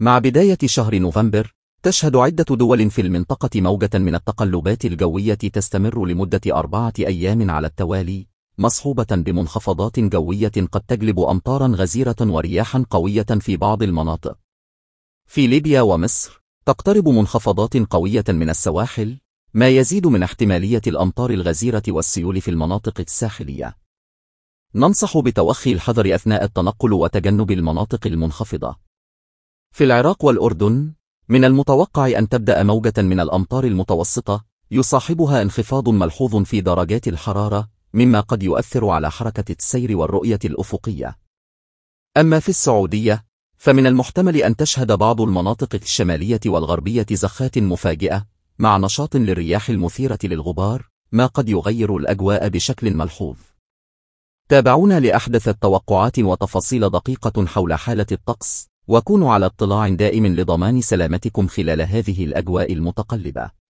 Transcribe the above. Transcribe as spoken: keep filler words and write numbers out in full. مع بداية شهر نوفمبر، تشهد عدة دول في المنطقة موجة من التقلبات الجوية تستمر لمدة أربعة أيام على التوالي، مصحوبة بمنخفضات جوية قد تجلب أمطارا غزيرة ورياحا قوية في بعض المناطق. في ليبيا ومصر، تقترب منخفضات قوية من السواحل، ما يزيد من احتمالية الأمطار الغزيرة والسيول في المناطق الساحلية. ننصح بتوخي الحذر أثناء التنقل وتجنب المناطق المنخفضة. في العراق والأردن، من المتوقع أن تبدأ موجة من الأمطار المتوسطة، يصاحبها انخفاض ملحوظ في درجات الحرارة، مما قد يؤثر على حركة السير والرؤية الأفقية. أما في السعودية، فمن المحتمل أن تشهد بعض المناطق الشمالية والغربية زخات مفاجئة، مع نشاط للرياح المثيرة للغبار، ما قد يغير الأجواء بشكل ملحوظ. تابعونا لأحدث التوقعات وتفاصيل دقيقة حول حالة الطقس، وكونوا على اطلاع دائم لضمان سلامتكم خلال هذه الأجواء المتقلبة.